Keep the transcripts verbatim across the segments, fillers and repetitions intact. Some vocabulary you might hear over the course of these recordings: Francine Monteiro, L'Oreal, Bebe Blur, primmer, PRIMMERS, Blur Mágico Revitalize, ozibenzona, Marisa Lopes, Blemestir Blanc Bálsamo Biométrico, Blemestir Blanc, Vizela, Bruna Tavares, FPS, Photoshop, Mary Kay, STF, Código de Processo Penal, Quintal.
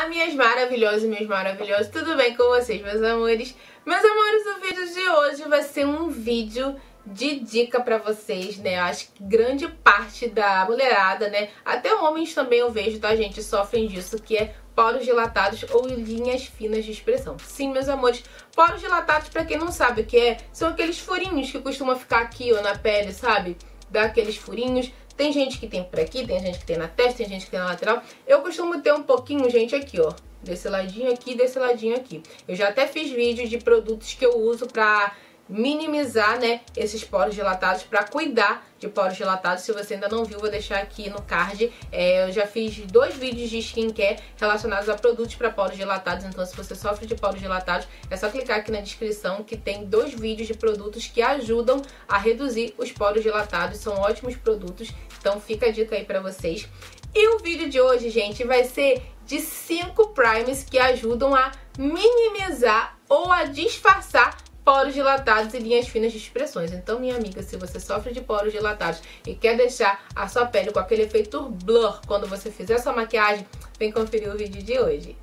Olá, minhas maravilhosas e meus maravilhosos, tudo bem com vocês, meus amores? Meus amores, o vídeo de hoje vai ser um vídeo de dica pra vocês, né? Eu acho que grande parte da mulherada, né? Até homens também eu vejo, tá, gente? Sofrem disso, que é poros dilatados ou linhas finas de expressão. Sim, meus amores, poros dilatados, pra quem não sabe o que é, são aqueles furinhos que costumam ficar aqui ou na pele, sabe? Dá aqueles furinhos. Tem gente que tem por aqui, tem gente que tem na testa, tem gente que tem na lateral. Eu costumo ter um pouquinho, gente, aqui, ó. Desse ladinho aqui, desse ladinho aqui. Eu já até fiz vídeos de produtos que eu uso pra minimizar, né, esses poros dilatados, pra cuidar de poros dilatados. Se você ainda não viu, vou deixar aqui no card. É, eu já fiz dois vídeos de skincare relacionados a produtos para poros dilatados. Então, se você sofre de poros dilatados, é só clicar aqui na descrição que tem dois vídeos de produtos que ajudam a reduzir os poros dilatados. São ótimos produtos, então fica a dica aí para vocês. E o vídeo de hoje, gente, vai ser de cinco primers que ajudam a minimizar ou a disfarçar poros dilatados e linhas finas de expressões. Então, minha amiga, se você sofre de poros dilatados e quer deixar a sua pele com aquele efeito blur quando você fizer sua maquiagem, vem conferir o vídeo de hoje.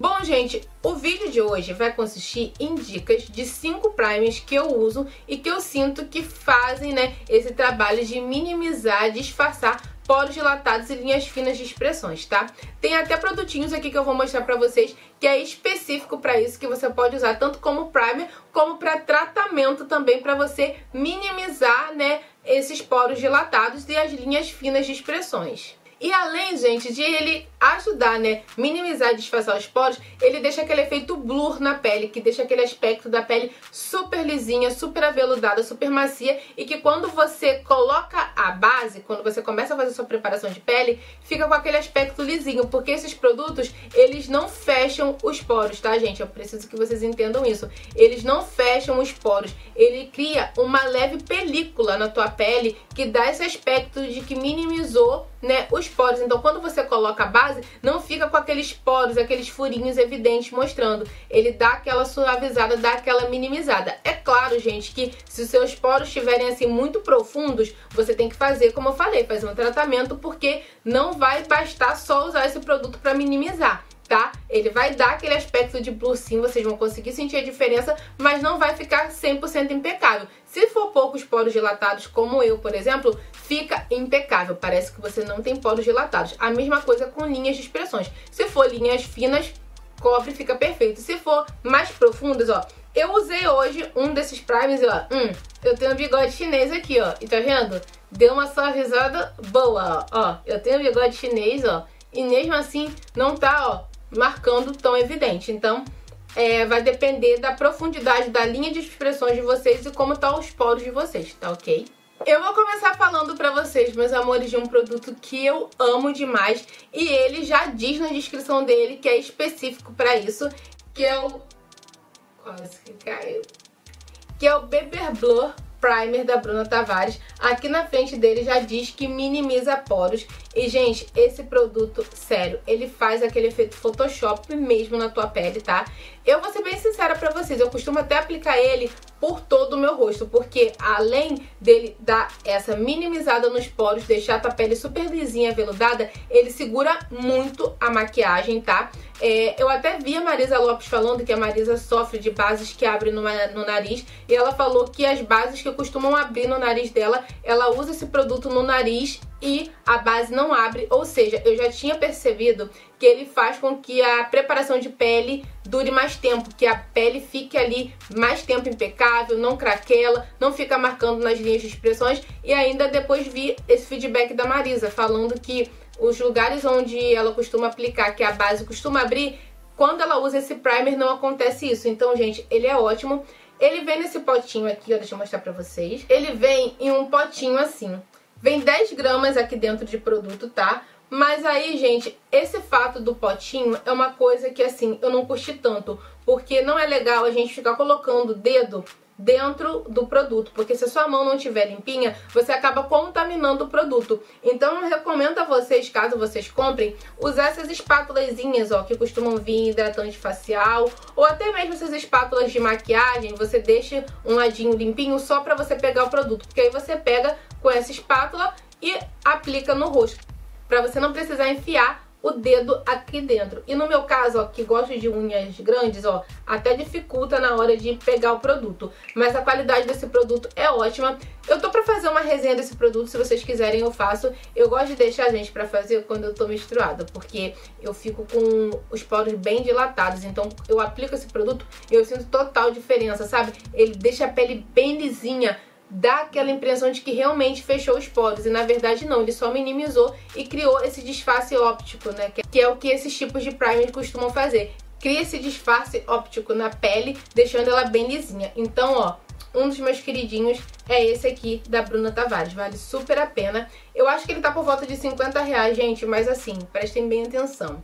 Bom, gente, o vídeo de hoje vai consistir em dicas de cinco primers que eu uso e que eu sinto que fazem, né, esse trabalho de minimizar, disfarçar poros dilatados e linhas finas de expressões, tá? Tem até produtinhos aqui que eu vou mostrar pra vocês que é específico pra isso, que você pode usar tanto como primer como pra tratamento também, pra você minimizar, né, esses poros dilatados e as linhas finas de expressões. E além, gente, de ele ajudar, né, minimizar e disfarçar os poros, ele deixa aquele efeito blur na pele, que deixa aquele aspecto da pele super lisinha, super aveludada, super macia, e que quando você coloca a base, quando você começa a fazer sua preparação de pele, fica com aquele aspecto lisinho, porque esses produtos, eles não fecham os poros, tá, gente? Eu preciso que vocês entendam isso. Eles não fecham os poros, ele cria uma leve película na tua pele que dá esse aspecto de que minimizou, né, os poros. Então, quando você coloca a base, não fica com aqueles poros, aqueles furinhos evidentes mostrando. Ele dá aquela suavizada, dá aquela minimizada. É claro, gente, que se os seus poros estiverem assim muito profundos, você tem que fazer, como eu falei, fazer um tratamento, porque não vai bastar só usar esse produto para minimizar, tá? Ele vai dar aquele aspecto de blur, sim, vocês vão conseguir sentir a diferença, mas não vai ficar cem por cento impecável. Se for poucos poros dilatados, como eu, por exemplo, fica impecável. Parece que você não tem poros dilatados. A mesma coisa com linhas de expressões. Se for linhas finas, cobre, fica perfeito. Se for mais profundas, ó, eu usei hoje um desses primers e ó, hum, eu tenho um bigode chinês aqui, ó, e tá vendo? Deu uma suavizada boa, ó, ó, eu tenho um bigode chinês, ó, e mesmo assim não tá, ó, marcando tão evidente. Então, é, vai depender da profundidade da linha de expressões de vocês e como tá os poros de vocês, tá ok? Eu vou começar falando pra vocês, meus amores, de um produto que eu amo demais e ele já diz na descrição dele que é específico pra isso, que é o... quase que caiu... que é o Bebe Blur Primer da Bruna Tavares. Aqui na frente dele já diz que minimiza poros. E, gente, esse produto, sério, ele faz aquele efeito Photoshop mesmo na tua pele, tá? Eu vou ser bem sincera pra vocês, eu costumo até aplicar ele por todo o meu rosto, porque além dele dar essa minimizada nos poros, deixar a tua pele super lisinha, aveludada, ele segura muito a maquiagem, tá? É, eu até vi a Marisa Lopes falando que a Marisa sofre de bases que abrem no, no nariz, e ela falou que as bases que costumam abrir no nariz dela, ela usa esse produto no nariz e a base não abre, ou seja, eu já tinha percebido que ele faz com que a preparação de pele dure mais tempo, que a pele fique ali mais tempo impecável, não craquela, não fica marcando nas linhas de expressões. E ainda depois vi esse feedback da Marisa falando que os lugares onde ela costuma aplicar, que a base costuma abrir, quando ela usa esse primer não acontece isso. Então, gente, ele é ótimo. Ele vem nesse potinho aqui, ó, deixa eu mostrar pra vocês. Ele vem em um potinho assim. Vem dez gramas aqui dentro de produto, tá? Mas aí, gente, esse fato do potinho é uma coisa que, assim, eu não curti tanto. Porque não é legal a gente ficar colocando o dedo dentro do produto. Porque se a sua mão não estiver limpinha, você acaba contaminando o produto. Então, eu recomendo a vocês, caso vocês comprem, usar essas espátulazinhas, ó, que costumam vir hidratante facial. Ou até mesmo essas espátulas de maquiagem, você deixa um ladinho limpinho só pra você pegar o produto. Porque aí você pega com essa espátula e aplica no rosto, pra você não precisar enfiar o dedo aqui dentro. E no meu caso, ó, que gosto de unhas grandes, ó, até dificulta na hora de pegar o produto. Mas a qualidade desse produto é ótima. Eu tô pra fazer uma resenha desse produto, se vocês quiserem eu faço. Eu gosto de deixar, gente, pra fazer quando eu tô menstruada, porque eu fico com os poros bem dilatados. Então eu aplico esse produto e eu sinto total diferença, sabe? Ele deixa a pele bem lisinha, dá aquela impressão de que realmente fechou os poros, e na verdade não, ele só minimizou e criou esse disfarce óptico, né? Que é o que esses tipos de primers costumam fazer. Cria esse disfarce óptico na pele, deixando ela bem lisinha. Então, ó, um dos meus queridinhos é esse aqui da Bruna Tavares, vale super a pena. Eu acho que ele tá por volta de cinquenta reais, gente, mas assim, prestem bem atenção.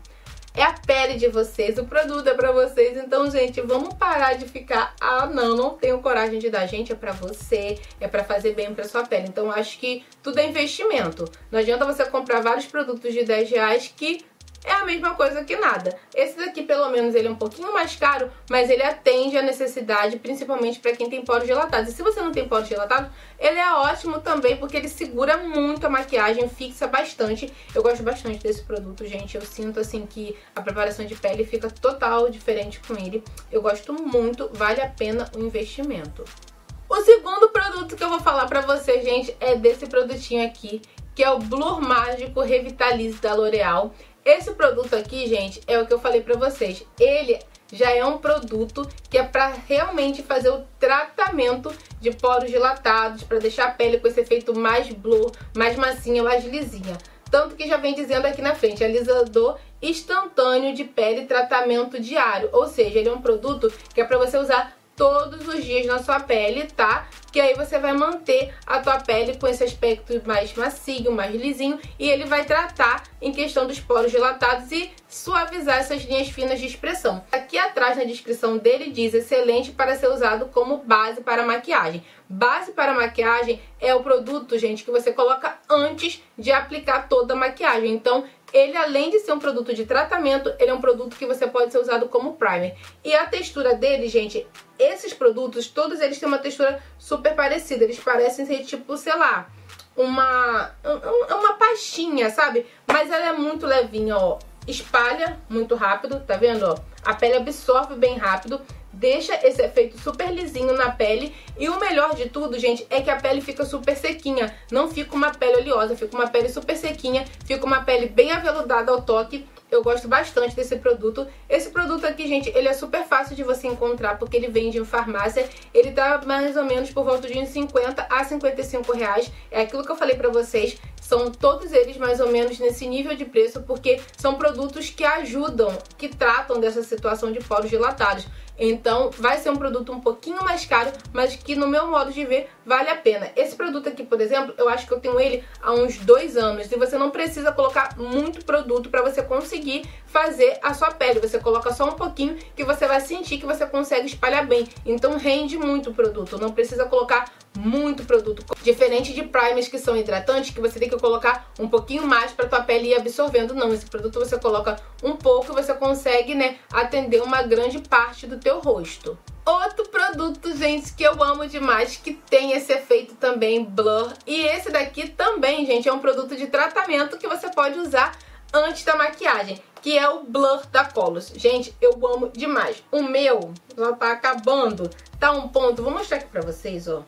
É a pele de vocês, o produto é pra vocês, então, gente, vamos parar de ficar, ah, não, não tenho coragem de dar, gente, é pra você, é pra fazer bem pra sua pele. Então, acho que tudo é investimento. Não adianta você comprar vários produtos de dez reais que é a mesma coisa que nada. Esse daqui, pelo menos, ele é um pouquinho mais caro, mas ele atende a necessidade, principalmente pra quem tem poros dilatados. E se você não tem poros dilatados, ele é ótimo também, porque ele segura muito a maquiagem, fixa bastante. Eu gosto bastante desse produto, gente. Eu sinto, assim, que a preparação de pele fica total diferente com ele. Eu gosto muito, vale a pena o investimento. O segundo produto que eu vou falar pra vocês, gente, é desse produtinho aqui, que é o Blur Mágico Revitalize da L'Oreal. Esse produto aqui, gente, é o que eu falei pra vocês. Ele já é um produto que é pra realmente fazer o tratamento de poros dilatados, pra deixar a pele com esse efeito mais blur, mais massinha, mais lisinha. Tanto que já vem dizendo aqui na frente, alisador instantâneo de pele, tratamento diário. Ou seja, ele é um produto que é pra você usar todos os dias na sua pele, tá? Que aí você vai manter a tua pele com esse aspecto mais macio, mais lisinho, e ele vai tratar em questão dos poros dilatados e suavizar essas linhas finas de expressão. Aqui atrás na descrição dele diz excelente para ser usado como base para maquiagem. Base para maquiagem é o produto, gente, que você coloca antes de aplicar toda a maquiagem. Então, ele, além de ser um produto de tratamento, ele é um produto que você pode ser usado como primer. E a textura dele, gente, esses produtos, todos eles têm uma textura super parecida. Eles parecem ser tipo, sei lá, uma, uma pastinha, sabe? Mas ela é muito levinha, ó. Espalha muito rápido, tá vendo, ó? A pele absorve bem rápido, deixa esse efeito super lisinho na pele. E o melhor de tudo, gente, é que a pele fica super sequinha. Não fica uma pele oleosa, fica uma pele super sequinha, fica uma pele bem aveludada ao toque. Eu gosto bastante desse produto. Esse produto aqui, gente, ele é super fácil de você encontrar, porque ele vende em farmácia. Ele tá mais ou menos por volta de uns cinquenta a cinquenta e cinco reais. É aquilo que eu falei pra vocês. São todos eles mais ou menos nesse nível de preço, porque são produtos que ajudam, que tratam dessa situação de poros dilatados. Então vai ser um produto um pouquinho mais caro, mas que no meu modo de ver vale a pena. Esse produto aqui, por exemplo, eu acho que eu tenho ele há uns dois anos. E você não precisa colocar muito produto pra você conseguir fazer a sua pele. Você coloca só um pouquinho que você vai sentir que você consegue espalhar bem. Então rende muito o produto, não precisa colocar muito produto. Diferente de primers que são hidratantes, que você tem que colocar um pouquinho mais pra tua pele ir absorvendo. Não, esse produto você coloca um pouco e você consegue, né, atender uma grande parte do teu rosto. Outro produto, gente, que eu amo demais, que tem esse efeito também blur. E esse daqui também, gente, é um produto de tratamento que você pode usar antes da maquiagem, que é o Blur da Colors. Gente, eu amo demais. O meu já tá acabando, tá um ponto. Vou mostrar aqui pra vocês, ó.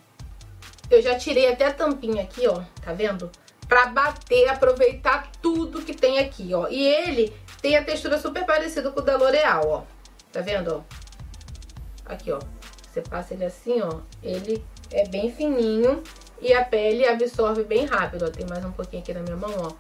Eu já tirei até a tampinha aqui, ó, tá vendo? Pra bater, aproveitar tudo que tem aqui, ó. E ele tem a textura super parecida com o da L'Oreal, ó. Tá vendo, ó? Aqui, ó. Você passa ele assim, ó. Ele é bem fininho e a pele absorve bem rápido, ó. Tem mais um pouquinho aqui na minha mão, ó.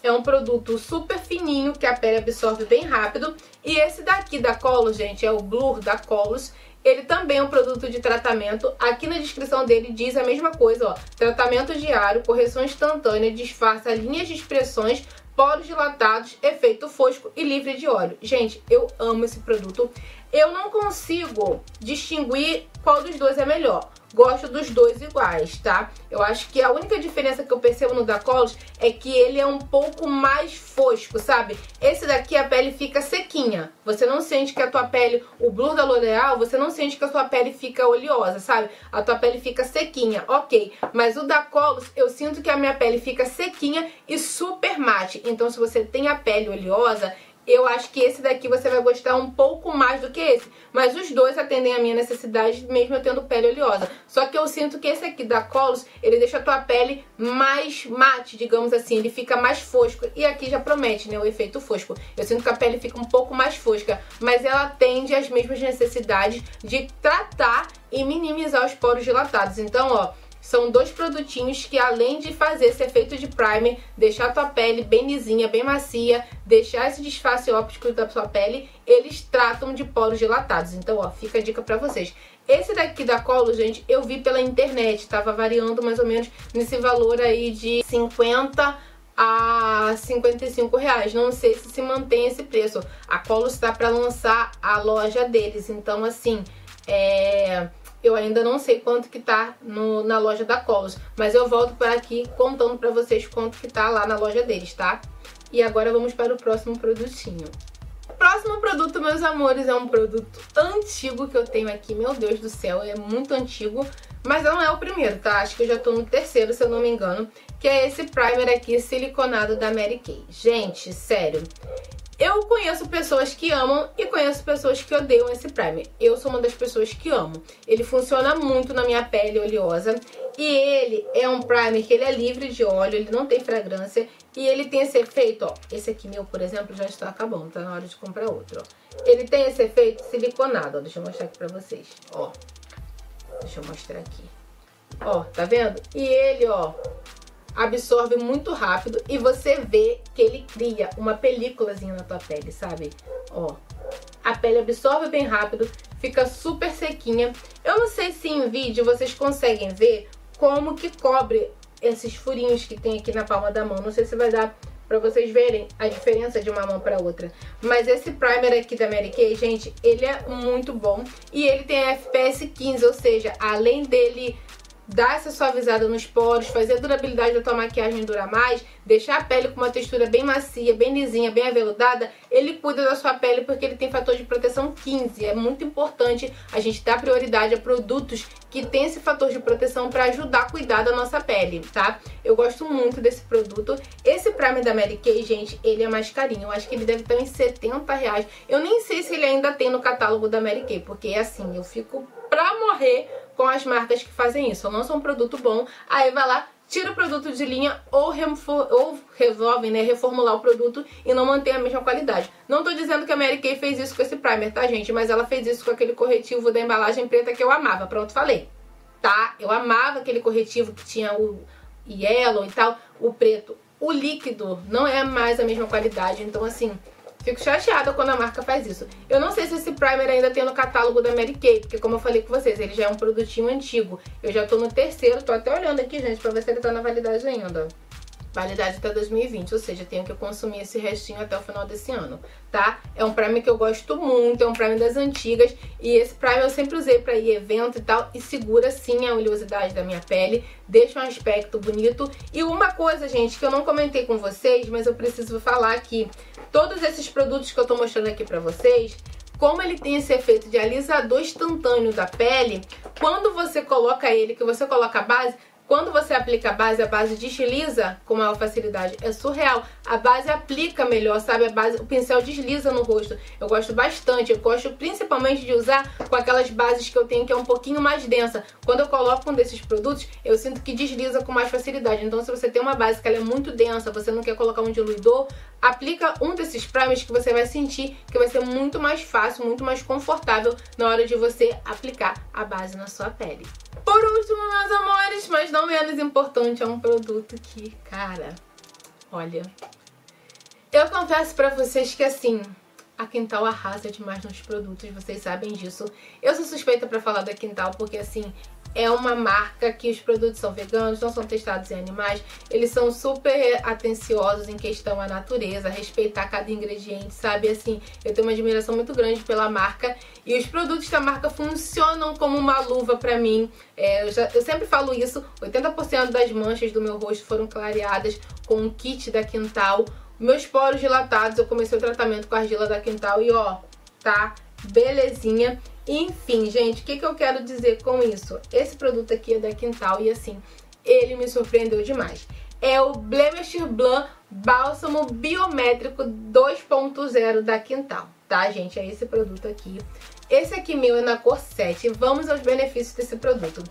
É um produto super fininho, que a pele absorve bem rápido. E esse daqui da Colors, gente, é o Blur da Colors. Ele também é um produto de tratamento. Aqui na descrição dele diz a mesma coisa, ó. Tratamento diário, correção instantânea, disfarça linhas de expressões, poros dilatados, efeito fosco e livre de óleo. Gente, eu amo esse produto. Eu não consigo distinguir qual dos dois é melhor. gosto dos dois iguais, tá? Eu acho que a única diferença que eu percebo no da Colors é que ele é um pouco mais fosco, sabe? Esse daqui a pele fica sequinha. Você não sente que a tua pele, o Blur da L'Oreal, você não sente que a sua pele fica oleosa, sabe? A tua pele fica sequinha, ok. Mas o da Colors, eu sinto que a minha pele fica sequinha e super mate. Então se você tem a pele oleosa, eu acho que esse daqui você vai gostar um pouco mais do que esse. Mas os dois atendem a minha necessidade, mesmo eu tendo pele oleosa. Só que eu sinto que esse aqui da Colors, ele deixa a tua pele mais mate, digamos assim. Ele fica mais fosco. E aqui já promete, né, o efeito fosco. Eu sinto que a pele fica um pouco mais fosca. Mas ela atende às mesmas necessidades de tratar e minimizar os poros dilatados. Então, ó, são dois produtinhos que, além de fazer esse efeito de primer, deixar a tua pele bem lisinha, bem macia, deixar esse disfarce óptico da sua pele, eles tratam de poros dilatados. Então, ó, fica a dica pra vocês. Esse daqui da Colors, gente, eu vi pela internet, tava variando mais ou menos nesse valor aí de cinquenta a cinquenta e cinco reais. Não sei se se mantém esse preço. A Colors tá pra lançar a loja deles, então, assim, é... eu ainda não sei quanto que tá no, na loja da Colors, mas eu volto por aqui contando pra vocês quanto que tá lá na loja deles, tá? E agora vamos para o próximo produtinho. O próximo produto, meus amores, é um produto antigo que eu tenho aqui. Meu Deus do céu, é muito antigo, mas não é o primeiro, tá? Acho que eu já tô no terceiro, se eu não me engano, que é esse primer aqui siliconado da Mary Kay. Gente, sério, eu conheço pessoas que amam e conheço pessoas que odeiam esse primer. Eu sou uma das pessoas que amo. Ele funciona muito na minha pele oleosa. E ele é um primer que ele é livre de óleo, ele não tem fragrância. E ele tem esse efeito, ó. Esse aqui meu, por exemplo, já está acabando. Tá na hora de comprar outro, ó. Ele tem esse efeito siliconado, ó. Deixa eu mostrar aqui pra vocês, ó. Deixa eu mostrar aqui. Ó, tá vendo? E ele, ó, absorve muito rápido e você vê que ele cria uma películazinha na tua pele, sabe? Ó, a pele absorve bem rápido, fica super sequinha. Eu não sei se em vídeo vocês conseguem ver como que cobre esses furinhos que tem aqui na palma da mão. Não sei se vai dar pra vocês verem a diferença de uma mão pra outra. Mas esse primer aqui da Mary Kay, gente, ele é muito bom. E ele tem F P S quinze, ou seja, além dele dar essa suavizada nos poros, fazer a durabilidade da tua maquiagem durar mais, deixar a pele com uma textura bem macia, bem lisinha, bem aveludada, ele cuida da sua pele porque ele tem fator de proteção quinze. É muito importante a gente dar prioridade a produtos que tem esse fator de proteção para ajudar a cuidar da nossa pele, tá? Eu gosto muito desse produto. Esse primer da Mary Kay, gente, ele é mais carinho. Eu acho que ele deve estar em setenta reais. Eu nem sei se ele ainda tem no catálogo da Mary Kay, porque é assim, eu fico pra morrer com as marcas que fazem isso. Eu não sou um produto bom, aí vai lá, tira o produto de linha ou, ou resolve, né, reformular o produto e não mantém a mesma qualidade. Não tô dizendo que a Mary Kay fez isso com esse primer, tá, gente? Mas ela fez isso com aquele corretivo da embalagem preta que eu amava. Pronto, falei. Tá? Eu amava aquele corretivo que tinha o yellow e tal, o preto. O líquido não é mais a mesma qualidade, então assim, fico chateada quando a marca faz isso. Eu não sei se esse primer ainda tem no catálogo da Mary Kay, porque como eu falei com vocês, ele já é um produtinho antigo. Eu já tô no terceiro, tô até olhando aqui, gente, pra ver se ele tá na validade ainda. Validade até dois mil e vinte, ou seja, tenho que consumir esse restinho até o final desse ano, tá? É um primer que eu gosto muito, é um primer das antigas. E esse primer eu sempre usei pra ir evento e tal. E segura sim a oleosidade da minha pele, deixa um aspecto bonito. E uma coisa, gente, que eu não comentei com vocês, mas eu preciso falar aqui. Todos esses produtos que eu tô mostrando aqui pra vocês, como ele tem esse efeito de alisador instantâneo da pele, quando você coloca ele, que você coloca a base, quando você aplica a base, a base desliza com maior facilidade. É surreal. A base aplica melhor, sabe? A base, o pincel desliza no rosto. Eu gosto bastante. Eu gosto principalmente de usar com aquelas bases que eu tenho que é um pouquinho mais densa. Quando eu coloco um desses produtos, eu sinto que desliza com mais facilidade. Então, se você tem uma base que ela é muito densa, você não quer colocar um diluidor, aplica um desses primers que você vai sentir que vai ser muito mais fácil, muito mais confortável na hora de você aplicar a base na sua pele. Por último, meus amores, mas não menos importante, é um produto que, cara, olha, eu confesso pra vocês que assim, a Quintal arrasa demais nos produtos, vocês sabem disso. Eu sou suspeita pra falar da Quintal porque assim, é uma marca que os produtos são veganos, não são testados em animais, eles são super atenciosos em questão à natureza, respeitar cada ingrediente, sabe? Assim, eu tenho uma admiração muito grande pela marca e os produtos da marca funcionam como uma luva pra mim. É, eu, já, eu sempre falo isso, oitenta por cento das manchas do meu rosto foram clareadas com um kit da Quintal. Meus poros dilatados, eu comecei o tratamento com a argila da Quintal e ó, tá belezinha. Enfim, gente, o que, que eu quero dizer com isso? Esse produto aqui é da Quintal e assim, ele me surpreendeu demais. É o Blemestir Blanc Bálsamo Biométrico dois ponto zero da Quintal, tá, gente? É esse produto aqui. Esse aqui meu é na cor sete. Vamos aos benefícios desse produto.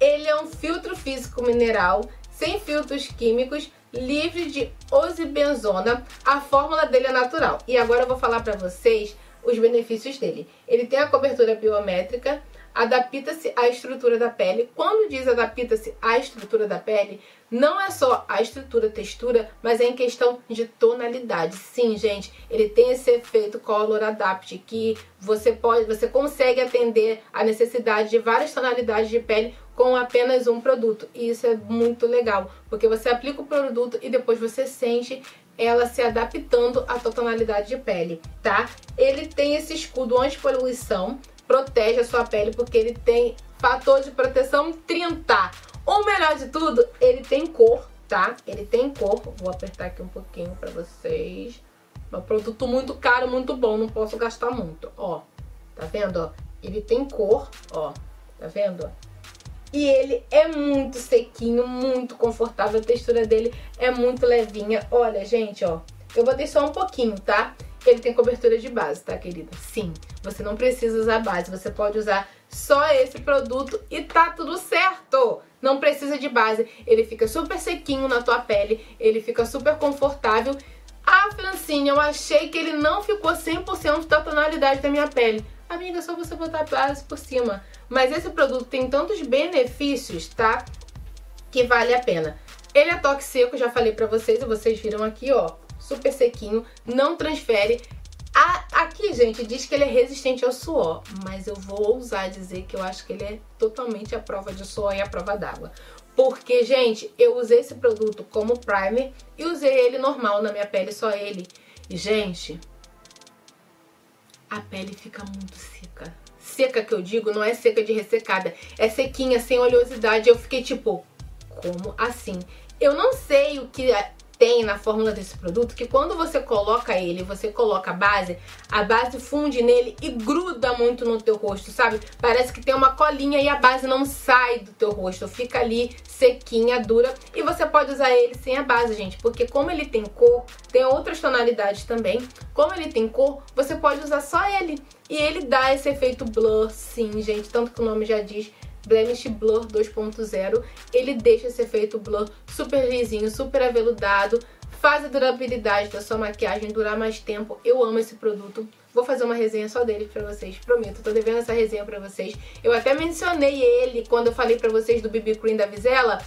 Ele é um filtro físico mineral, sem filtros químicos, livre de ozibenzona. A fórmula dele é natural. E agora eu vou falar pra vocês os benefícios dele. Ele tem a cobertura biométrica, adapta-se à estrutura da pele. Quando diz adapta-se à estrutura da pele, não é só a estrutura, textura, mas é em questão de tonalidade. Sim, gente, ele tem esse efeito Color Adapt, que você pode, você consegue atender a necessidade de várias tonalidades de pele com apenas um produto. E isso é muito legal, porque você aplica o produto e depois você sente ela se adaptando à tua tonalidade de pele, tá? Ele tem esse escudo anti-poluição, protege a sua pele porque ele tem fator de proteção trinta. O melhor de tudo, ele tem cor, tá? Ele tem cor. Vou apertar aqui um pouquinho pra vocês. É um produto muito caro, muito bom, não posso gastar muito, ó. Tá vendo, ó? Ele tem cor, ó. Tá vendo? E ele é muito sequinho, muito confortável, a textura dele é muito levinha. Olha, gente, ó, eu botei só um pouquinho, tá? Ele tem cobertura de base, tá, querida? Sim, você não precisa usar base, você pode usar só esse produto e tá tudo certo! Não precisa de base, ele fica super sequinho na tua pele, ele fica super confortável. Ah, Francinha, eu achei que ele não ficou cem por cento da tonalidade da minha pele. Amiga, é só você botar a base por cima. Mas esse produto tem tantos benefícios, tá? Que vale a pena. Ele é toque seco, já falei pra vocês, e vocês viram aqui, ó. Super sequinho, não transfere. A, aqui, gente, diz que ele é resistente ao suor. Mas eu vou ousar dizer que eu acho que ele é totalmente à prova de suor e à prova d'água. Porque, gente, eu usei esse produto como primer e usei ele normal na minha pele, só ele. E, gente, a pele fica muito seca. Seca que eu digo, não é seca de ressecada. É sequinha, sem oleosidade. Eu fiquei tipo, como assim? Eu não sei o que tem na fórmula desse produto, que quando você coloca ele, você coloca a base, a base funde nele e gruda muito no teu rosto, sabe? Parece que tem uma colinha e a base não sai do teu rosto, fica ali sequinha, dura. E você pode usar ele sem a base, gente, porque como ele tem cor, tem outras tonalidades também, como ele tem cor, você pode usar só ele. E ele dá esse efeito blur, sim, gente, tanto que o nome já diz, Blemish Blur dois ponto zero, ele deixa esse efeito blur super lisinho, super aveludado, faz a durabilidade da sua maquiagem durar mais tempo. Eu amo esse produto, vou fazer uma resenha só dele pra vocês, prometo, tô devendo essa resenha pra vocês. Eu até mencionei ele quando eu falei pra vocês do B B Cream da Vizela.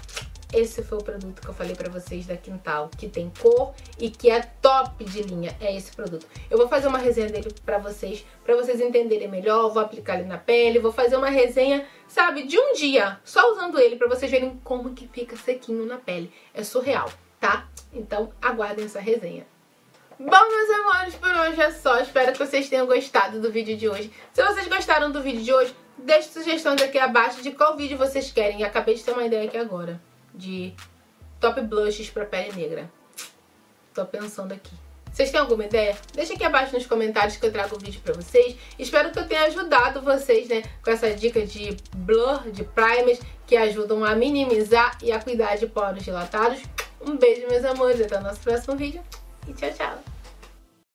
Esse foi o produto que eu falei pra vocês da Quintal, que tem cor e que é top de linha, é esse produto. Eu vou fazer uma resenha dele pra vocês, pra vocês entenderem melhor, vou aplicar ele na pele, vou fazer uma resenha, sabe, de um dia, só usando ele, pra vocês verem como que fica sequinho na pele. É surreal, tá? Então, aguardem essa resenha. Bom, meus amores, por hoje é só. Espero que vocês tenham gostado do vídeo de hoje. Se vocês gostaram do vídeo de hoje, deixe sugestões aqui abaixo de qual vídeo vocês querem. Eu acabei de ter uma ideia aqui agora de top blushes pra pele negra. Tô pensando aqui. Vocês têm alguma ideia? Deixa aqui abaixo nos comentários que eu trago o vídeo pra vocês. Espero que eu tenha ajudado vocês, né, com essa dica de blur, de primers, que ajudam a minimizar e a cuidar de poros dilatados. Um beijo, meus amores. Até o nosso próximo vídeo. E tchau, tchau.